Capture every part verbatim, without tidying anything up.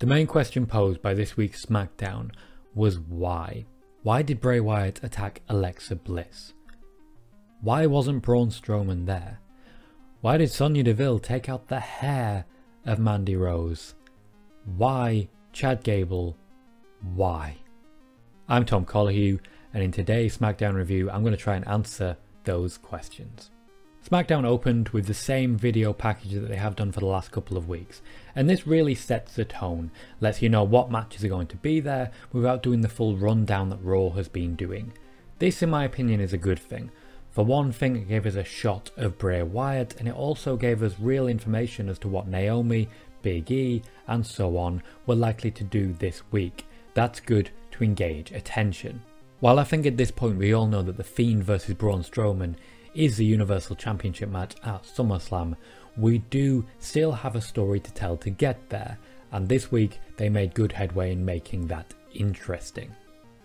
The main question posed by this week's SmackDown was why? Why did Bray Wyatt attack Alexa Bliss? Why wasn't Braun Strowman there? Why did Sonya Deville take out the hair of Mandy Rose? Why Chad Gable? Why? I'm Tom Colohue, and in today's SmackDown review I'm going to try and answer those questions. SmackDown opened with the same video package that they have done for the last couple of weeks, and this really sets the tone, lets you know what matches are going to be there without doing the full rundown that Raw has been doing. This, in my opinion, is a good thing. For one thing, it gave us a shot of Bray Wyatt, and it also gave us real information as to what Naomi, Big E and so on were likely to do this week. That's good to engage attention. While I think at this point we all know that The Fiend versus Braun Strowman is the Universal Championship match at SummerSlam, we do still have a story to tell to get there, and this week they made good headway in making that interesting.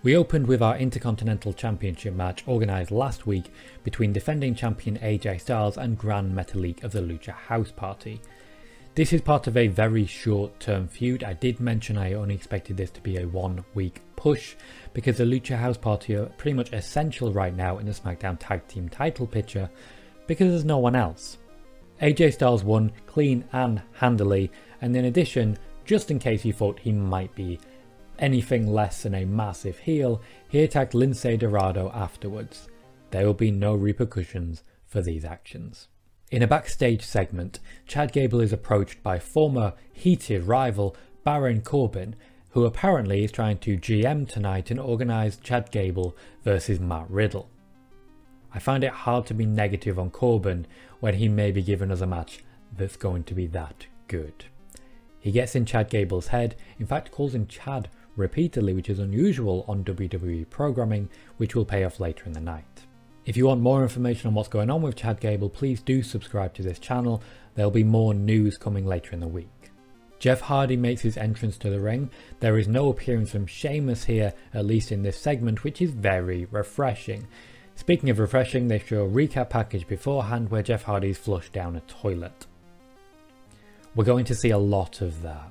We opened with our Intercontinental Championship match organised last week between defending champion A J Styles and Gran Metalik of the Lucha House Party. This is part of a very short term feud. I did mention I only expected this to be a one week push because the Lucha House Party are pretty much essential right now in the SmackDown Tag Team title picture because there's no one else. A J Styles won clean and handily, and in addition, just in case you thought he might be anything less than a massive heel, he attacked Lince Dorado afterwards. There will be no repercussions for these actions. In a backstage segment, Chad Gable is approached by former heated rival Baron Corbin, who apparently is trying to G M tonight and organise Chad Gable versus Matt Riddle. I find it hard to be negative on Corbin when he may be given us a match that's going to be that good. He gets in Chad Gable's head, in fact calls him Chad repeatedly, which is unusual on W W E programming, which will pay off later in the night. If you want more information on what's going on with Chad Gable, please do subscribe to this channel. There'll be more news coming later in the week. Jeff Hardy makes his entrance to the ring. There is no appearance from Sheamus here, at least in this segment, which is very refreshing. Speaking of refreshing, they show a recap package beforehand where Jeff Hardy's flushed down a toilet. We're going to see a lot of that.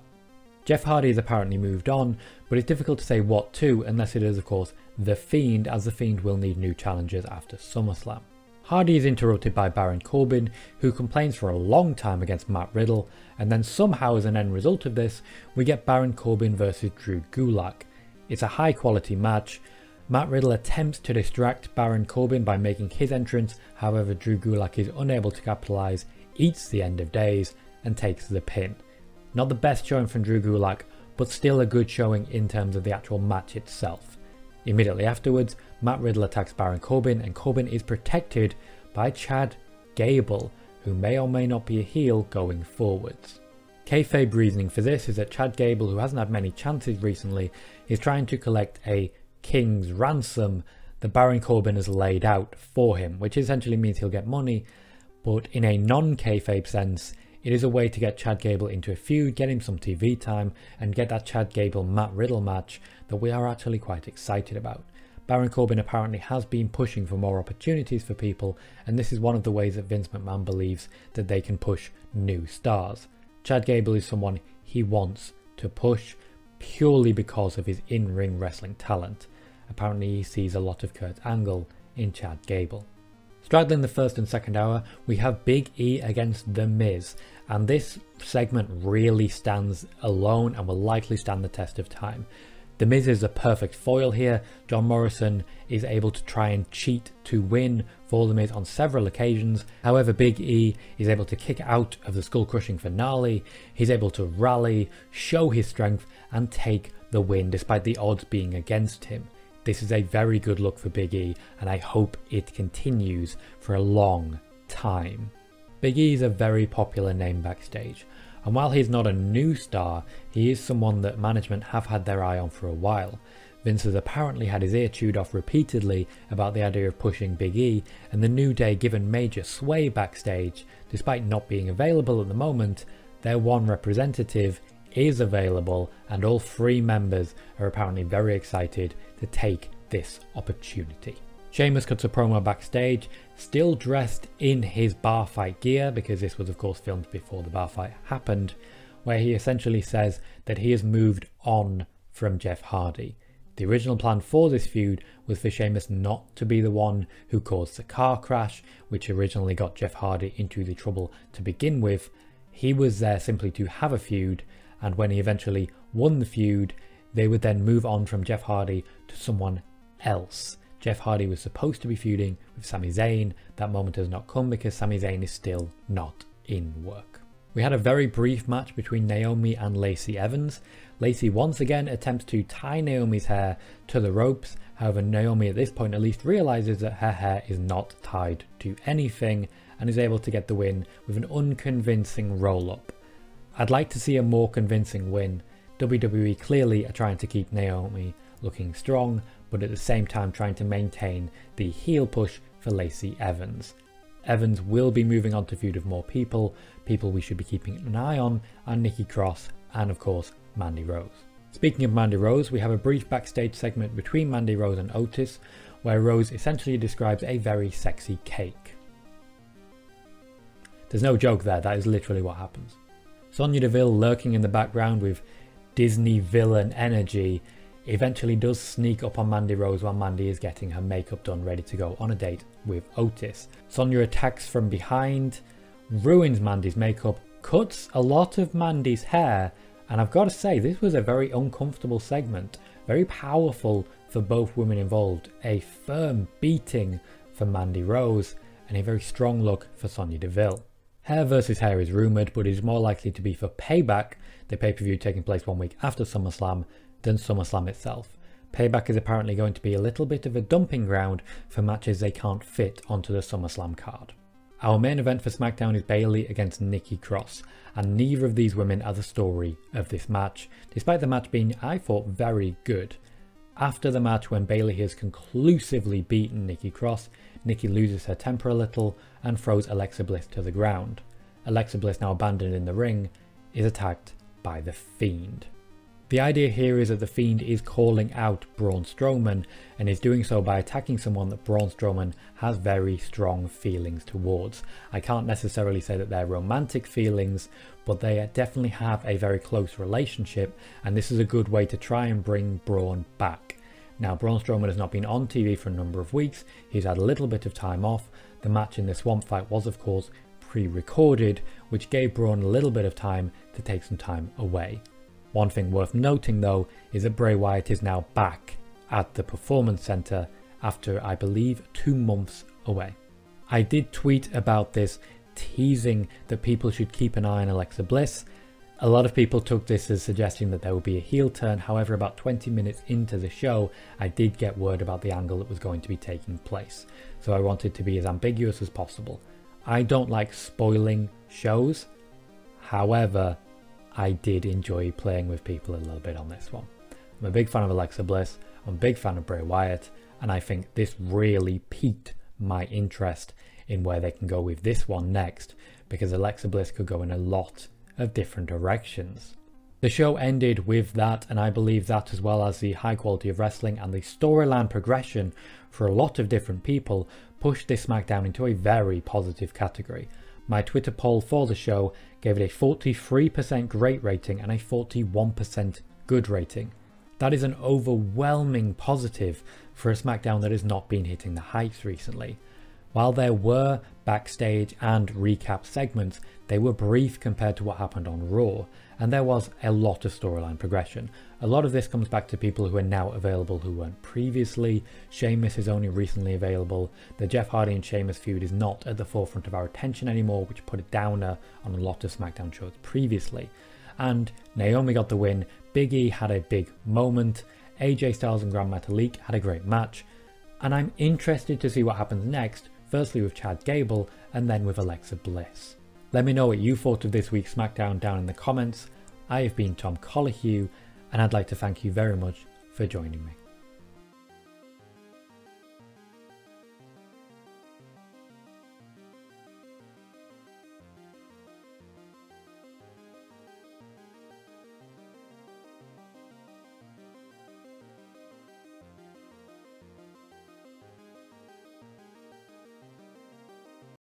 Jeff Hardy has apparently moved on, but it's difficult to say what to unless it is, of course, The Fiend, as The Fiend will need new challenges after SummerSlam. Hardy is interrupted by Baron Corbin, who complains for a long time against Matt Riddle, and then somehow as an end result of this, we get Baron Corbin versus Drew Gulak. It's a high quality match. Matt Riddle attempts to distract Baron Corbin by making his entrance, however Drew Gulak is unable to capitalise, eats the End of Days and takes the pin. Not the best showing from Drew Gulak, but still a good showing in terms of the actual match itself. Immediately afterwards, Matt Riddle attacks Baron Corbin, and Corbin is protected by Chad Gable, who may or may not be a heel going forwards. Kayfabe reasoning for this is that Chad Gable, who hasn't had many chances recently, is trying to collect a king's ransom that Baron Corbin has laid out for him, which essentially means he'll get money, but in a non-kayfabe sense, it is a way to get Chad Gable into a feud, get him some T V time, and get that Chad Gable Matt Riddle match that we are actually quite excited about. Baron Corbin apparently has been pushing for more opportunities for people, and this is one of the ways that Vince McMahon believes that they can push new stars. Chad Gable is someone he wants to push purely because of his in-ring wrestling talent. Apparently he sees a lot of Kurt Angle in Chad Gable. Straddling the first and second hour, we have Big E against The Miz, and this segment really stands alone and will likely stand the test of time. The Miz is a perfect foil here. John Morrison is able to try and cheat to win for The Miz on several occasions. However, Big E is able to kick out of the skull-crushing finale. He's able to rally, show his strength, and take the win despite the odds being against him. This is a very good look for Big E, and I hope it continues for a long time. Big E is a very popular name backstage, and while he's not a new star, he is someone that management have had their eye on for a while. Vince has apparently had his ear chewed off repeatedly about the idea of pushing Big E, and the New Day given major sway backstage. Despite not being available at the moment, their one representative is available, and all three members are apparently very excited to take this opportunity. Sheamus cuts a promo backstage, still dressed in his bar fight gear because this was of course filmed before the bar fight happened, where he essentially says that he has moved on from Jeff Hardy. The original plan for this feud was for Sheamus not to be the one who caused the car crash, which originally got Jeff Hardy into the trouble to begin with. He was there simply to have a feud, and when he eventually won the feud, they would then move on from Jeff Hardy to someone else. Jeff Hardy was supposed to be feuding with Sami Zayn. That moment has not come because Sami Zayn is still not in work. We had a very brief match between Naomi and Lacey Evans. Lacey once again attempts to tie Naomi's hair to the ropes. However, Naomi at this point at least realizes that her hair is not tied to anything and is able to get the win with an unconvincing roll-up. I'd like to see a more convincing win. W W E clearly are trying to keep Naomi looking strong, but at the same time trying to maintain the heel push for Lacey Evans. Evans will be moving on to feud with more people, people we should be keeping an eye on, and Nikki Cross, and of course Mandy Rose. Speaking of Mandy Rose, we have a brief backstage segment between Mandy Rose and Otis, where Rose essentially describes a very sexy cake. There's no joke there, that is literally what happens. Sonya Deville, lurking in the background with Disney villain energy, eventually does sneak up on Mandy Rose while Mandy is getting her makeup done, ready to go on a date with Otis. Sonya attacks from behind, ruins Mandy's makeup, cuts a lot of Mandy's hair, and I've got to say this was a very uncomfortable segment, very powerful for both women involved, a firm beating for Mandy Rose and a very strong look for Sonya Deville. Hair versus hair is rumoured, but it is more likely to be for Payback, the pay-per-view taking place one week after SummerSlam, than SummerSlam itself. Payback is apparently going to be a little bit of a dumping ground for matches they can't fit onto the SummerSlam card. Our main event for SmackDown is Bayley against Nikki Cross, and neither of these women are the story of this match, despite the match being, I thought, very good. After the match, when Bayley has conclusively beaten Nikki Cross, Nikki loses her temper a little and throws Alexa Bliss to the ground. Alexa Bliss, now abandoned in the ring, is attacked by The Fiend. The idea here is that The Fiend is calling out Braun Strowman and is doing so by attacking someone that Braun Strowman has very strong feelings towards. I can't necessarily say that they're romantic feelings, but they definitely have a very close relationship, and this is a good way to try and bring Braun back. Now, Braun Strowman has not been on T V for a number of weeks. He's had a little bit of time off. The match in the swamp fight was, of course, pre-recorded, which gave Braun a little bit of time to take some time away. One thing worth noting though is that Bray Wyatt is now back at the Performance Center after, I believe, two months away. I did tweet about this, teasing that people should keep an eye on Alexa Bliss. A lot of people took this as suggesting that there would be a heel turn. However, about twenty minutes into the show, I did get word about the angle that was going to be taking place. So I wanted to be as ambiguous as possible. I don't like spoiling shows, however, I did enjoy playing with people a little bit on this one. I'm a big fan of Alexa Bliss, I'm a big fan of Bray Wyatt, and I think this really piqued my interest in where they can go with this one next, because Alexa Bliss could go in a lot of different directions. The show ended with that, and I believe that, as well as the high quality of wrestling and the storyline progression for a lot of different people, pushed this SmackDown into a very positive category. My Twitter poll for the show gave it a forty-three percent great rating and a forty-one percent good rating. That is an overwhelming positive for a SmackDown that has not been hitting the heights recently. While there were backstage and recap segments, they were brief compared to what happened on Raw, and there was a lot of storyline progression. A lot of this comes back to people who are now available who weren't previously. Sheamus is only recently available. The Jeff Hardy and Sheamus feud is not at the forefront of our attention anymore, which put a downer on a lot of SmackDown shows previously. And Naomi got the win, Big E had a big moment, A J Styles and Gran Metalik had a great match, and I'm interested to see what happens next. Firstly with Chad Gable and then with Alexa Bliss. Let me know what you thought of this week's SmackDown down in the comments. I have been Tom Colohue, and I'd like to thank you very much for joining me.